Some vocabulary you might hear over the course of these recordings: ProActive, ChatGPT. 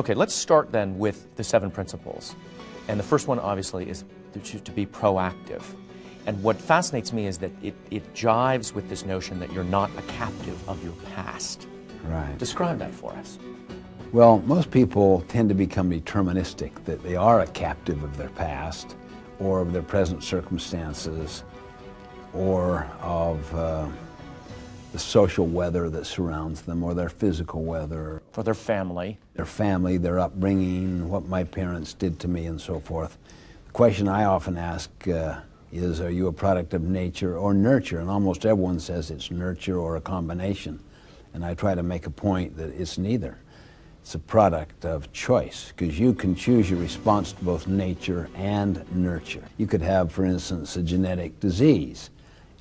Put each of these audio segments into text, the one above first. Okay, let's start then with the 7 principles. And the first one, obviously, is to be proactive. And what fascinates me is that it jives with this notion that you're not a captive of your past. Right. Describe that for us. Well, most people tend to become deterministic, that they are a captive of their past or of their present circumstances or of the social weather that surrounds them or their physical weather. Or their family. Their family, their upbringing, what my parents did to me and so forth. The question I often ask is, are you a product of nature or nurture? And almost everyone says it's nurture or a combination. And I try to make a point that it's neither. It's a product of choice, because you can choose your response to both nature and nurture. You could have, for instance, a genetic disease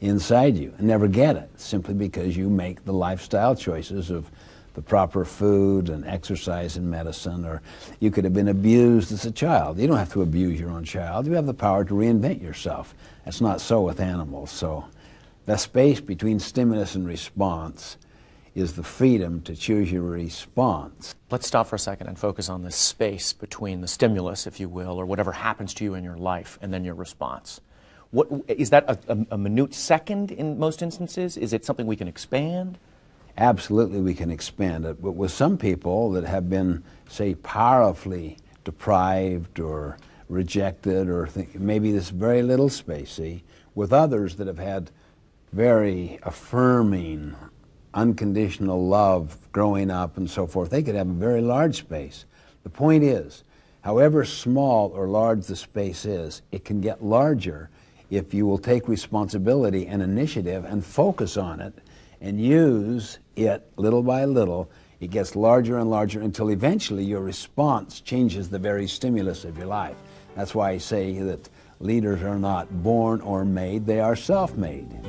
inside you and never get it, simply because you make the lifestyle choices of the proper food and exercise and medicine, or you could have been abused as a child. You don't have to abuse your own child. You have the power to reinvent yourself. That's not so with animals. So the space between stimulus and response is the freedom to choose your response. Let's stop for a second and focus on the space between the stimulus, if you will, or whatever happens to you in your life, and then your response. What, is that a minute second in most instances? Is it something we can expand? Absolutely we can expand it, but with some people that have been, say, powerfully deprived or rejected, or maybe this very little space, see, with others that have had very affirming, unconditional love growing up and so forth, they could have a very large space. The point is, however small or large the space is, it can get larger if you will take responsibility and initiative and focus on it and use it little by little. It gets larger and larger until eventually your response changes the very stimulus of your life. That's why I say that leaders are not born or made, they are self-made.